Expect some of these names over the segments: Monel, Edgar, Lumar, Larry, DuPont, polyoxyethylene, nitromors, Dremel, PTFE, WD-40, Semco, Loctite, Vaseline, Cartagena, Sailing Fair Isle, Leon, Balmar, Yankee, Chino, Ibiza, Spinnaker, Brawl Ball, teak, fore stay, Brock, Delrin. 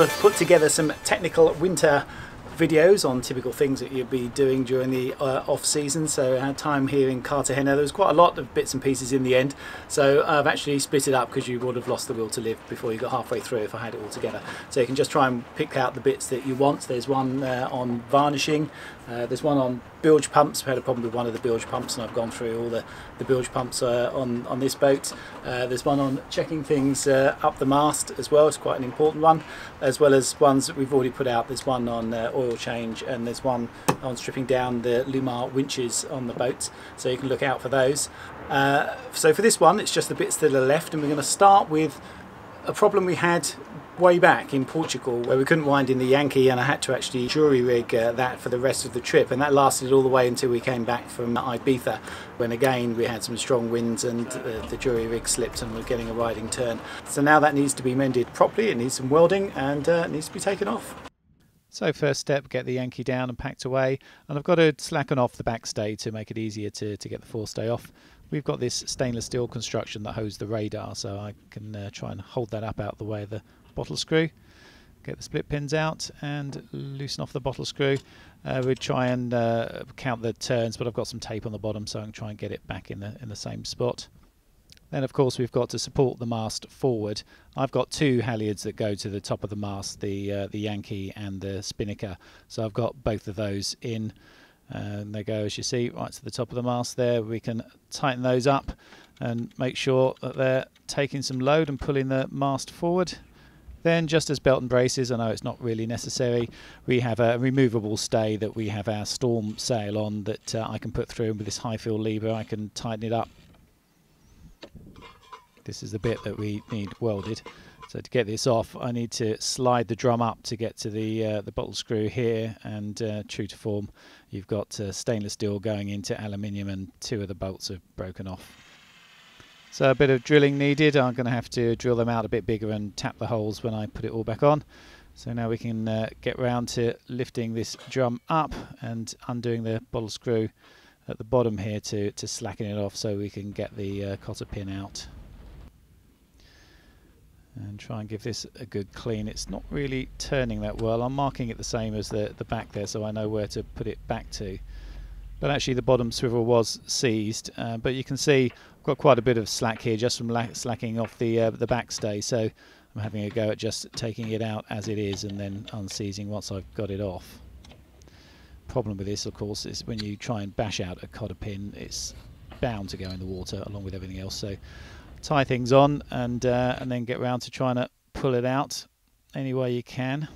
sort of put together some technical winter videos on typical things that you'd be doing during the off season. So I had time here in Cartagena. There was quite a lot of bits and pieces in the end, so I've actually split it up because you would have lost the will to live before you got halfway through if I had it all together. So you can just try and pick out the bits that you want. There's one on varnishing, there's one on bilge pumps. I've had a problem with one of the bilge pumps and I've gone through all the bilge pumps on this boat. There's one on checking things up the mast as well. It's quite an important one, as well as ones that we've already put out. There's one on oil change, and there's one on stripping down the Lumar winches on the boat, so you can look out for those. So for this one, it's just the bits that are left, and we're going to start with a problem we had way back in Portugal where we couldn't wind in the Yankee, and I had to actually jury rig that for the rest of the trip, and that lasted all the way until we came back from Ibiza, when again we had some strong winds and the jury rig slipped and we're getting a riding turn. So now that needs to be mended properly. It needs some welding and it needs to be taken off. So first step, get the Yankee down and packed away, and I've got to slacken off the backstay to make it easier to get the forestay off. We've got this stainless steel construction that holds the radar, so I can try and hold that up out the way of the bottle screw. Get the split pins out and loosen off the bottle screw. We'll try and count the turns, but I've got some tape on the bottom, so I can try and get it back in the same spot. Then of course we've got to support the mast forward. I've got two halyards that go to the top of the mast, the Yankee and the Spinnaker, so I've got both of those in, and they go, as you see, right to the top of the mast there. We can tighten those up and make sure that they're taking some load and pulling the mast forward. Then, just as belt and braces, I know it's not really necessary, we have a removable stay that we have our storm sail on that I can put through, and with this high fill lever I can tighten it up. This is the bit that we need welded. So to get this off, I need to slide the drum up to get to the bottle screw here, and true to form, you've got stainless steel going into aluminium, and two of the bolts have broken off. So a bit of drilling needed. I'm going to have to drill them out a bit bigger and tap the holes when I put it all back on. So now we can get round to lifting this drum up and undoing the bottle screw at the bottom here to slacken it off, so we can get the cotter pin out. And try and give this a good clean. It's not really turning that well. I'm marking it the same as the back there, so I know where to put it back to. But actually the bottom swivel was seized, but you can see I've got quite a bit of slack here just from slacking off the backstay, so I'm having a go at just taking it out as it is and then unseizing once I've got it off. Problem with this, of course, is when you try and bash out a cotter pin, it's bound to go in the water along with everything else. So tie things on and then get round to trying to pull it out any way you can.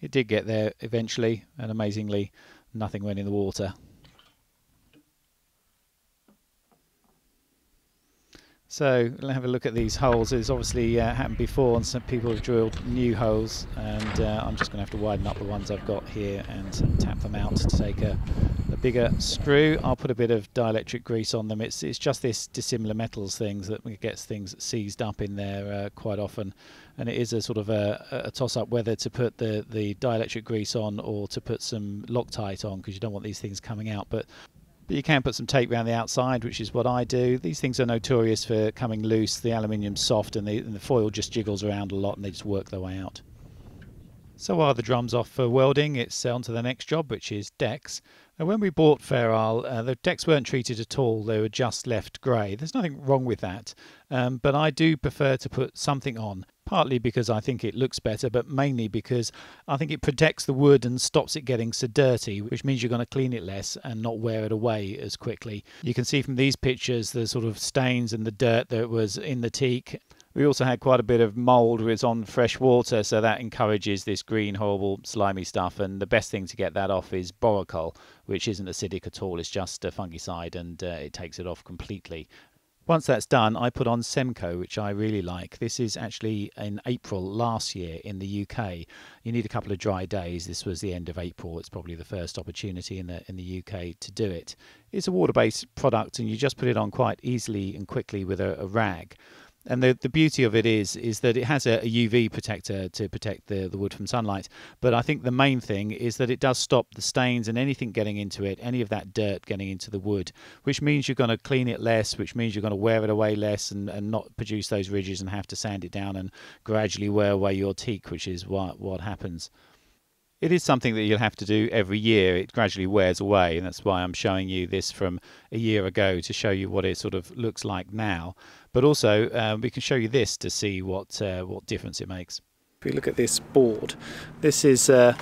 It did get there eventually, and amazingly nothing went in the water. So let's have a look at these holes. It's obviously happened before, and some people have drilled new holes, and I'm just going to have to widen up the ones I've got here and tap them out to take a bigger screw. I'll put a bit of dielectric grease on them. It's just this dissimilar metals things that gets things seized up in there quite often, and it is a sort of a toss-up whether to put the dielectric grease on or to put some Loctite on, because you don't want these things coming out. But you can put some tape around the outside, which is what I do. These things are notorious for coming loose. The aluminium's soft, and the foil just jiggles around a lot, and they just work their way out. So while the drum's off for welding, it's on to the next job, which is decks. And when we bought Fair Isle, the decks weren't treated at all. They were just left grey. There's nothing wrong with that, but I do prefer to put something on. Partly because I think it looks better, but mainly because I think it protects the wood and stops it getting so dirty, which means you're going to clean it less and not wear it away as quickly. You can see from these pictures the sort of stains and the dirt that was in the teak. We also had quite a bit of mould which was on fresh water, so that encourages this green, horrible, slimy stuff, and the best thing to get that off is boracoal, which isn't acidic at all. It's just a fungicide, and it takes it off completely. Once that's done, I put on Semco, which I really like. This is actually in April last year in the UK. You need a couple of dry days. This was the end of April. It's probably the first opportunity in the UK to do it. It's a water-based product, and you just put it on quite easily and quickly with a rag. And the beauty of it is that it has a UV protector to protect the wood from sunlight. But I think the main thing is that it does stop the stains and anything getting into it, any of that dirt getting into the wood, which means you're going to clean it less, which means you're going to wear it away less and not produce those ridges and have to sand it down and gradually wear away your teak, which is what happens. It is something that you'll have to do every year. It gradually wears away, and that's why I'm showing you this from a year ago to show you what it sort of looks like now. But also we can show you this to see what difference it makes. If we look at this board, this is a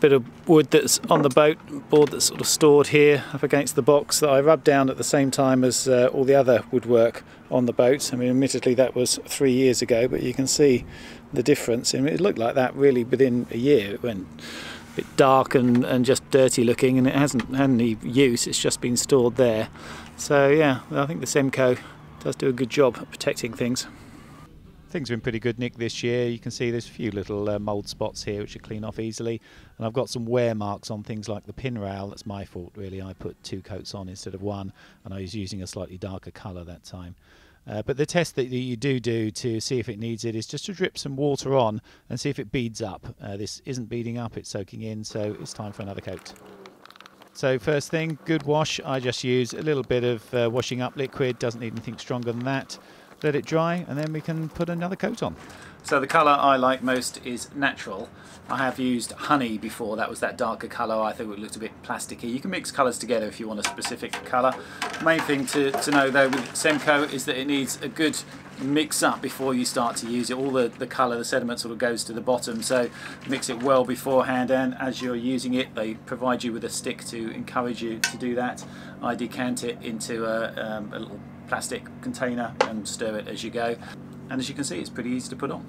bit of wood that's on the board that's sort of stored here up against the box that I rubbed down at the same time as all the other woodwork on the boat. I mean, admittedly that was 3 years ago, but you can see the difference. I mean, it looked like that really within a year. It went a bit dark and just dirty looking, and it hasn't had any use. It's just been stored there. So yeah, I think the Semco does do a good job at protecting things. Things have been pretty good, Nick, this year. You can see there's a few little mould spots here which are clean off easily, and I've got some wear marks on things like the pin rail. That's my fault really, I put two coats on instead of one, and I was using a slightly darker colour that time. But the test that you do to see if it needs it is just to drip some water on and see if it beads up. This isn't beading up, it's soaking in, so it's time for another coat. So first thing, good wash. I just use a little bit of washing up liquid, doesn't need anything stronger than that. Let it dry, and then we can put another coat on. So the colour I like most is natural. I have used honey before. That was that darker colour. I thought it looked a bit plasticky. You can mix colours together if you want a specific colour. Main thing to know though with Semco is that it needs a good mix up before you start to use it. All the colour, the sediment sort of goes to the bottom, so mix it well beforehand, and as you're using it they provide you with a stick to encourage you to do that. I decant it into a little plastic container and stir it as you go, and as you can see it's pretty easy to put on.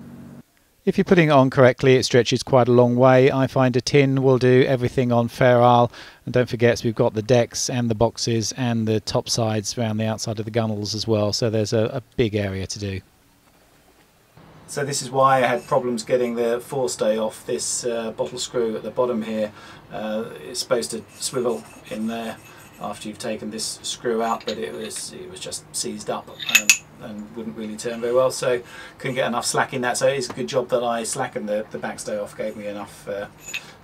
If you're putting it on correctly, it stretches quite a long way. I find a tin will do everything on Fair Isle, and don't forget we've got the decks and the boxes and the top sides around the outside of the gunnels as well, so there's a big area to do. So this is why I had problems getting the forestay off this bottle screw at the bottom here. It's supposed to swivel in there after you've taken this screw out, but it was just seized up and wouldn't really turn very well, so couldn't get enough slack in that. So it's a good job that I slackened the backstay off, gave me enough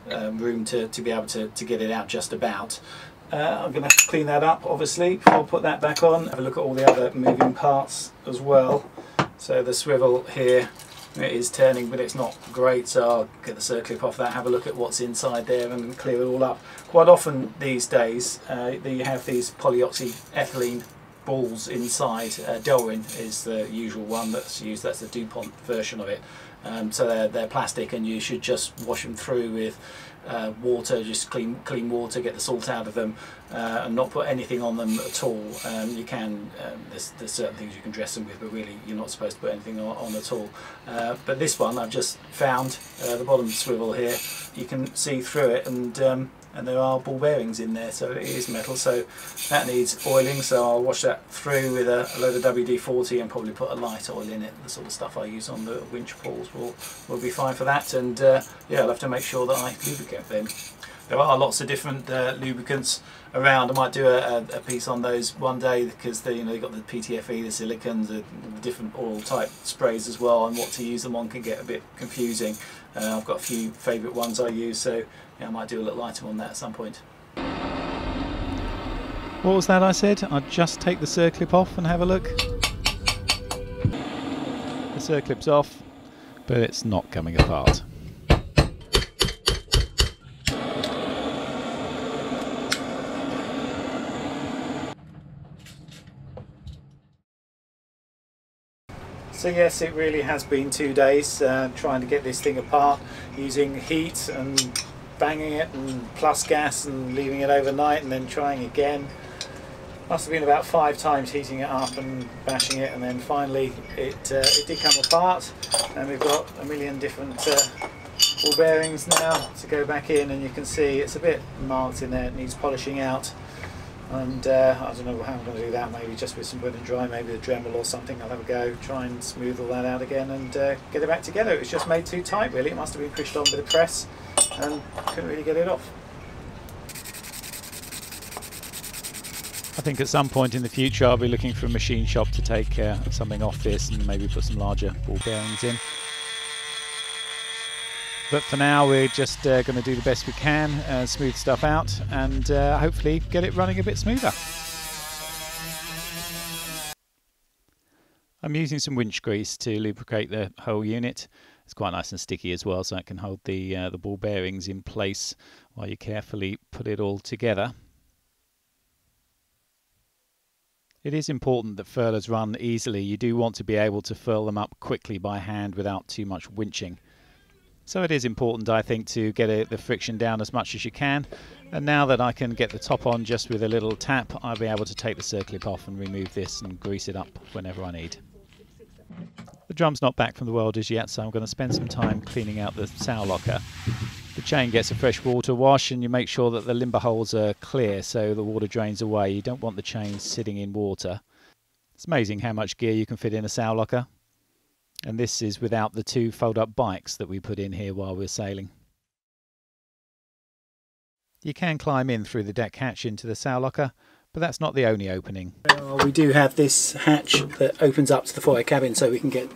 room to be able to get it out just about. I'm going to clean that up obviously before I put that back on. Have a look at all the other moving parts as well. So the swivel here, it is turning but it's not great, so I'll get the circlip off that, have a look at what's inside there and clear it all up. Quite often these days you have these polyoxyethylene balls inside. Delrin is the usual one that's used, that's the DuPont version of it. So they're plastic, and you should just wash them through with water, just clean water, get the salt out of them, and not put anything on them at all. You can, there's certain things you can dress them with, but really you're not supposed to put anything on at all. But this one I've just found, the bottom swivel here, you can see through it, and there are ball bearings in there, so it is metal, so that needs oiling. So I'll wash that through with a load of WD-40 and probably put a light oil in it. The sort of stuff I use on the winch pulls will be fine for that, and yeah, I'll have to make sure that I lubricate them. There are lots of different lubricants around. I might do a piece on those one day, because they, you know, you've got the PTFE, the silicons, the different oil type sprays as well, and what to use them on can get a bit confusing. I've got a few favourite ones I use, so yeah, I might do a little item on that at some point. What was that I said? I'll just take the circlip off and have a look. The circlip's off, but it's not coming apart. So yes, it really has been 2 days trying to get this thing apart using heat and banging it and plus gas and leaving it overnight and then trying again. Must have been about 5 times heating it up and bashing it, and then finally it did come apart, and we've got a million different ball bearings now to go back in, and you can see it's a bit marked in there, it needs polishing out. And I don't know how I'm going to do that, maybe just with some wet and dry, maybe a Dremel or something. I'll have a go, try and smooth all that out again and get it back together. It was just made too tight really, it must have been pushed on with a press and couldn't really get it off. I think at some point in the future I'll be looking for a machine shop to take something off this and maybe put some larger ball bearings in. But for now we're just going to do the best we can, smooth stuff out and hopefully get it running a bit smoother. I'm using some winch grease to lubricate the whole unit. It's quite nice and sticky as well, so it can hold the ball bearings in place while you carefully put it all together. It is important that furlers run easily. You do want to be able to furl them up quickly by hand without too much winching. So it is important, I think, to get the friction down as much as you can. And now that I can get the top on just with a little tap, I'll be able to take the circlip off and remove this and grease it up whenever I need. The drum's not back from the world as yet, so I'm going to spend some time cleaning out the sow locker. The chain gets a fresh water wash and you make sure that the limber holes are clear so the water drains away. You don't want the chain sitting in water. It's amazing how much gear you can fit in a sow locker. And this is without the two fold-up bikes that we put in here while we're sailing. You can climb in through the deck hatch into the sow locker, but that's not the only opening. We do have this hatch that opens up to the forward cabin so we can get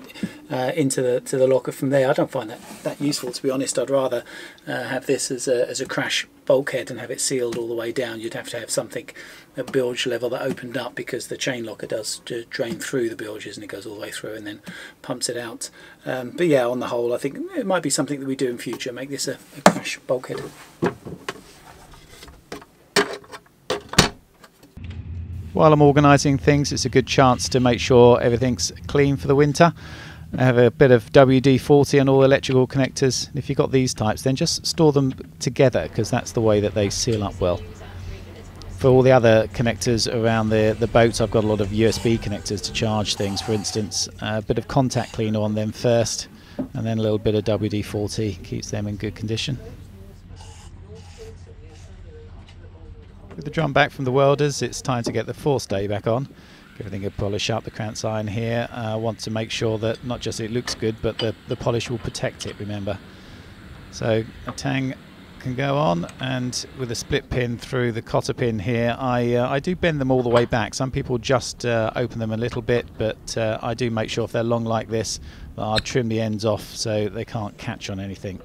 into the locker from there. I don't find that useful, to be honest. I'd rather have this as a crash bulkhead and have it sealed all the way down. You'd have to have something at bilge level that opened up, because the chain locker does drain through the bilges and it goes all the way through and then pumps it out. But yeah, on the whole, I think it might be something that we do in future, make this a crash bulkhead. While I'm organising things, it's a good chance to make sure everything's clean for the winter. I have a bit of WD-40 and all electrical connectors. If you've got these types, then just store them together, because that's the way that they seal up well. For all the other connectors around the boat, I've got a lot of USB connectors to charge things, for instance. A bit of contact cleaner on them first, and then a little bit of WD-40 keeps them in good condition. With the drum back from the welders, it's time to get the forestay back on. Give everything a polish up, the krantz iron here. I want to make sure that not just it looks good, but the polish will protect it, remember. So a tang can go on, and with a split pin through the cotter pin here, I do bend them all the way back. Some people just open them a little bit, but I do make sure if they're long like this, I'll trim the ends off so they can't catch on anything.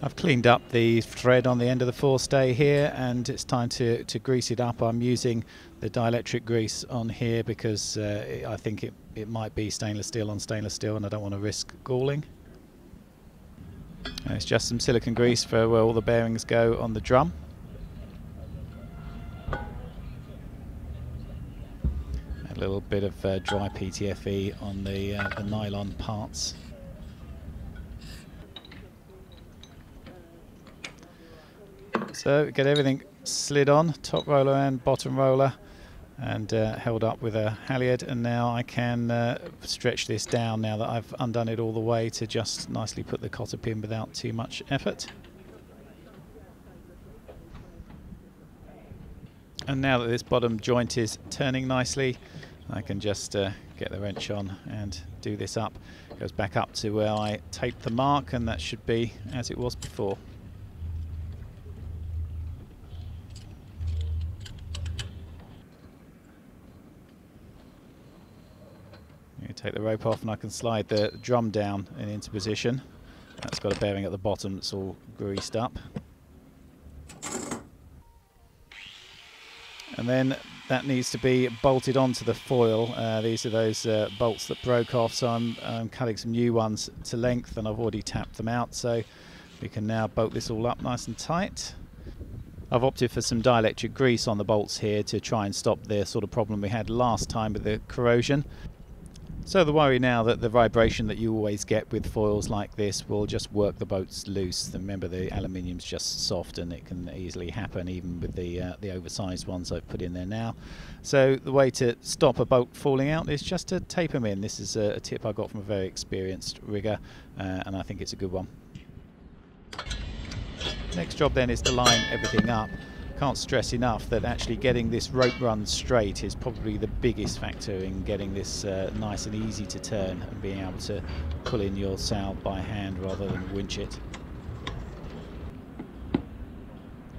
I've cleaned up the thread on the end of the forestay here, and it's time to grease it up. I'm using the dielectric grease on here because I think it might be stainless steel on stainless steel and I don't want to risk galling. And it's just some silicone grease for where all the bearings go on the drum. A little bit of dry PTFE on the nylon parts. So get everything slid on, top roller and bottom roller, and held up with a halyard, and now I can stretch this down now that I've undone it all the way to just nicely put the cotter pin without too much effort. And now that this bottom joint is turning nicely, I can just get the wrench on and do this up. It goes back up to where I taped the mark, and that should be as it was before. Take the rope off and I can slide the drum down and into position. That's got a bearing at the bottom that's all greased up. And then that needs to be bolted onto the foil. These are those bolts that broke off, so I'm cutting some new ones to length, and I've already tapped them out, so we can now bolt this all up nice and tight. I've opted for some dielectric grease on the bolts here to try and stop the sort of problem we had last time with the corrosion. So the worry now that the vibration that you always get with foils like this will just work the boats loose. Remember, the aluminium's just soft and it can easily happen even with the oversized ones I've put in there now. So the way to stop a bolt falling out is just to tape them in. This is a tip I got from a very experienced rigger, and I think it's a good one. Next job then is to line everything up. Can't stress enough that actually getting this rope run straight is probably the biggest factor in getting this nice and easy to turn and being able to pull in your sow by hand rather than winch it.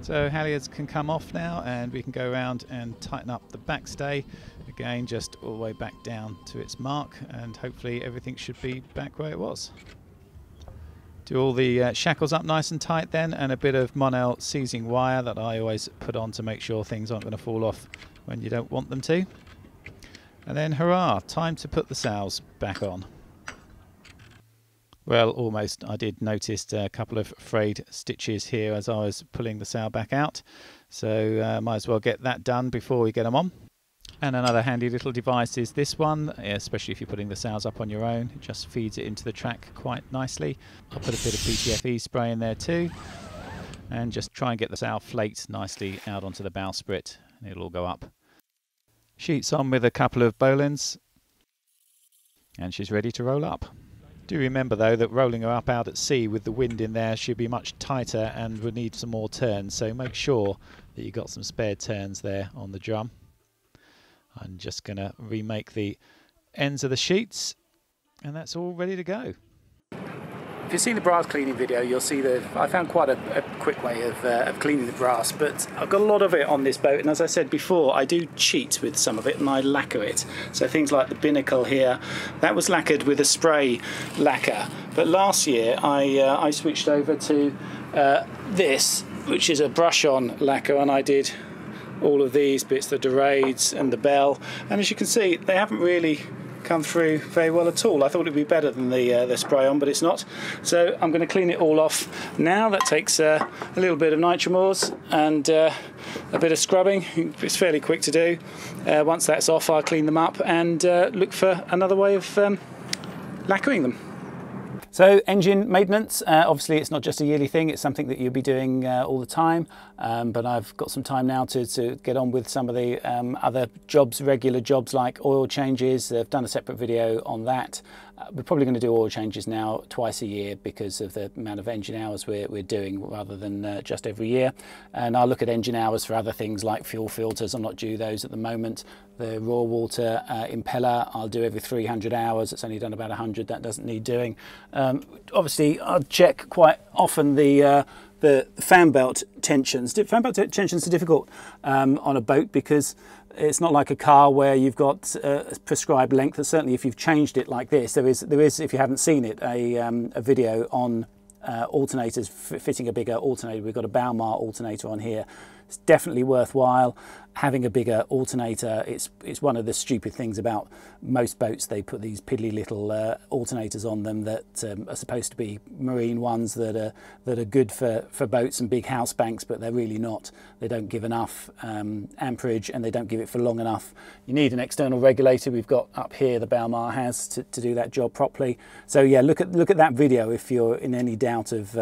So halyards can come off now and we can go around and tighten up the backstay again, just all the way back down to its mark, and hopefully everything should be back where it was. Do all the shackles up nice and tight then, and a bit of Monel seizing wire that I always put on to make sure things aren't going to fall off when you don't want them to. And then hurrah, time to put the sails back on. Well, almost. I did notice a couple of frayed stitches here as I was pulling the sail back out, so might as well get that done before we get them on. And another handy little device is this one, especially if you're putting the sails up on your own. It just feeds it into the track quite nicely. I'll put a bit of PTFE spray in there too, and just try and get the sail flaked nicely out onto the bowsprit, and it'll all go up. Sheets on with a couple of bowlines, and she's ready to roll up. Do remember though that rolling her up out at sea with the wind in there, she'll be much tighter and will need some more turns, so make sure that you've got some spare turns there on the drum. I'm just going to remake the ends of the sheets, and that's all ready to go. If you see the brass cleaning video, you'll see that I found quite a quick way of cleaning the brass, but I've got a lot of it on this boat, and as I said before, I do cheat with some of it and I lacquer it. So things like the binnacle here, that was lacquered with a spray lacquer, but last year I switched over to this, which is a brush-on lacquer, and I did all of these bits, the dorades and the bell, and as you can see, they haven't really come through very well at all. I thought it'd be better than the spray on, but it's not. So I'm going to clean it all off now. That takes a little bit of nitromors and a bit of scrubbing. It's fairly quick to do. Once that's off, I'll clean them up and look for another way of lacquering them. So engine maintenance, obviously it's not just a yearly thing, it's something that you'll be doing all the time, but I've got some time now to get on with some of the other jobs, regular jobs like oil changes. I've done a separate video on that. We're probably going to do oil changes now twice a year because of the amount of engine hours we're doing rather than just every year. And I'll look at engine hours for other things like fuel filters. I'm not due those at the moment. The raw water impeller I'll do every 300 hours. It's only done about 100. That doesn't need doing. Obviously I'll check quite often the fan belt tensions. Fan belt tensions are difficult on a boat because it's not like a car where you've got a prescribed length, and certainly if you've changed it like this, there is, if you haven't seen it, a video on alternators, fitting a bigger alternator. We've got a Balmar alternator on here. It's definitely worthwhile having a bigger alternator. It's one of the stupid things about most boats. They put these piddly little alternators on them that are supposed to be marine ones that are good for boats and big house banks, but they're really not. They don't give enough amperage, and they don't give it for long enough. You need an external regulator. We've got up here the Balmar has to do that job properly. So yeah, look at that video if you're in any doubt of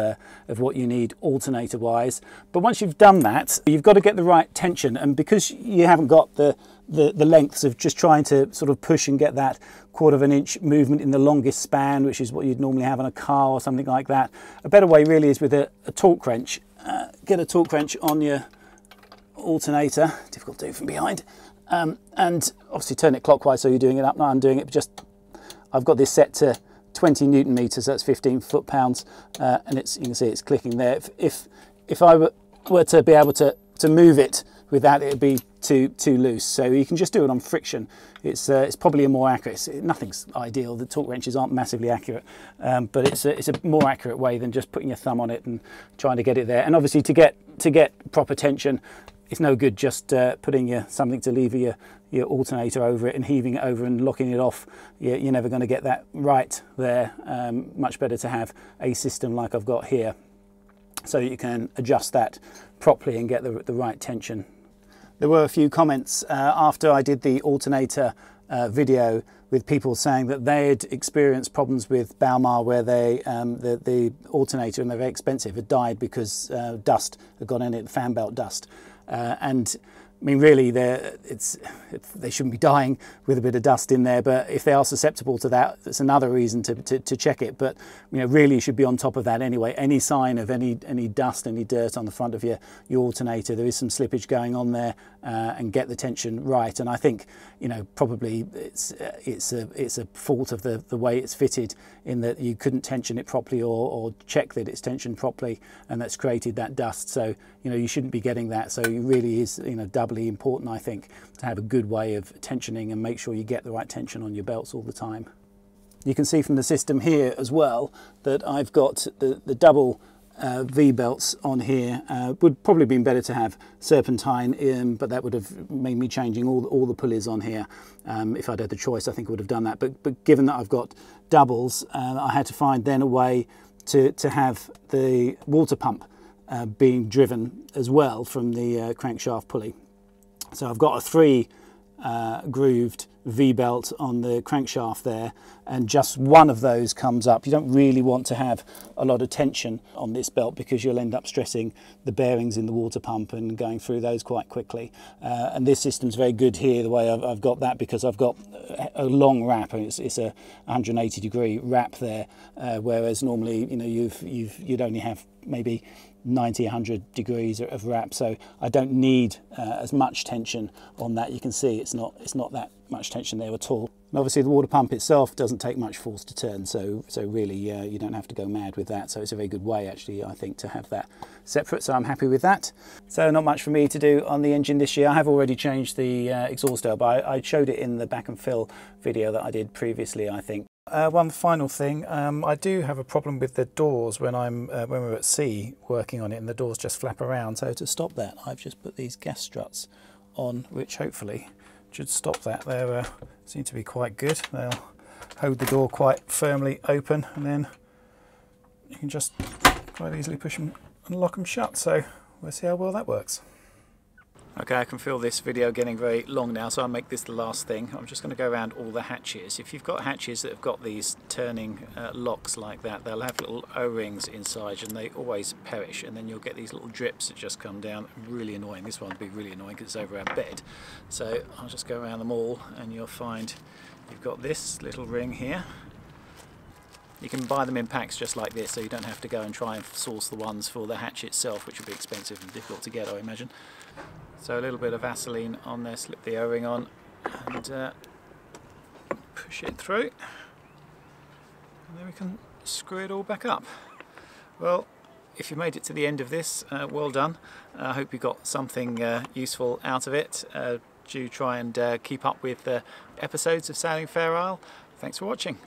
what you need alternator wise. But once you've done that, you've got to get the right tension, and because you haven't got the lengths of just trying to sort of push and get that quarter of an inch movement in the longest span, which is what you'd normally have on a car or something like that, a better way really is with a torque wrench. Get a torque wrench on your alternator, difficult to do from behind, and obviously turn it clockwise so you're doing it up. Now I'm doing it, but just I've got this set to 20 newton meters, that's 15 foot pounds, and it's, you can see it's clicking there. If I were to be able to move it with that, it'd be too loose. So you can just do it on friction. It's probably a more accurate. Nothing's ideal. The torque wrenches aren't massively accurate, but it's a more accurate way than just putting your thumb on it and trying to get it there. And obviously to get proper tension, it's no good just putting something to lever your alternator over it and heaving it over and locking it off. You're never going to get that right there. Much better to have a system like I've got here, so you can adjust that properly and get the right tension. There were a few comments after I did the alternator video with people saying that they had experienced problems with Balmar where they the alternator, and they're very expensive, had died because dust had gone in it, fan belt dust. And I mean, really, they shouldn't be dying with a bit of dust in there, but if they are susceptible to that, that's another reason to check it. But, you know, really you should be on top of that anyway. Any sign of any dust, any dirt on the front of your alternator, there is some slippage going on there, and get the tension right. And I think, you know, probably it's a fault of the way it's fitted, in that you couldn't tension it properly or check that it's tensioned properly, and that's created that dust. So, you know, you shouldn't be getting that. So it really is, you know, doubly important, I think, to have a good way of tensioning and make sure you get the right tension on your belts all the time. You can see from the system here as well that I've got the double V-belts on here. Would probably been better to have serpentine in, but that would have made me changing all the pulleys on here. If I'd had the choice, I think I would have done that. But given that I've got doubles, I had to find then a way to have the water pump being driven as well from the crankshaft pulley. So I've got a 3 grooved V-belt on the crankshaft there, and just one of those comes up. You don't really want to have a lot of tension on this belt because you'll end up stressing the bearings in the water pump and going through those quite quickly. And this system's very good here, the way I've got that, because I've got a long wrap, and it's a 180 degree wrap there, whereas normally, you know, you'd only have maybe 90, 100 degrees of wrap, so I don't need as much tension on that. You can see it's not that much tension there at all. And obviously the water pump itself doesn't take much force to turn, so really you don't have to go mad with that. So it's a very good way, actually, I think, to have that separate, so I'm happy with that. So not much for me to do on the engine this year. I have already changed the exhaust oil, but I showed it in the back and fill video that I did previously, I think. One final thing, I do have a problem with the doors when we're at sea working on it and the doors just flap around. So to stop that, I've just put these gas struts on, which hopefully should stop that. They seem to be quite good. They'll hold the door quite firmly open, and then you can just quite easily push them and lock them shut. So we'll see how well that works. Okay, I can feel this video getting very long now, so I'll make this the last thing. I'm just going to go around all the hatches. If you've got hatches that have got these turning locks like that, they'll have little O-rings inside, and they always perish, and then you'll get these little drips that just come down. Really annoying. This one would be really annoying because it's over our bed. So I'll just go around them all, and you'll find you've got this little ring here. You can buy them in packs just like this, so you don't have to go and try and source the ones for the hatch itself, which would be expensive and difficult to get, I imagine. So a little bit of Vaseline on there, slip the O-ring on, and push it through, and then we can screw it all back up. Well, if you made it to the end of this, well done. I hope you got something useful out of it. Do try and keep up with the episodes of Sailing Fair Isle. Thanks for watching.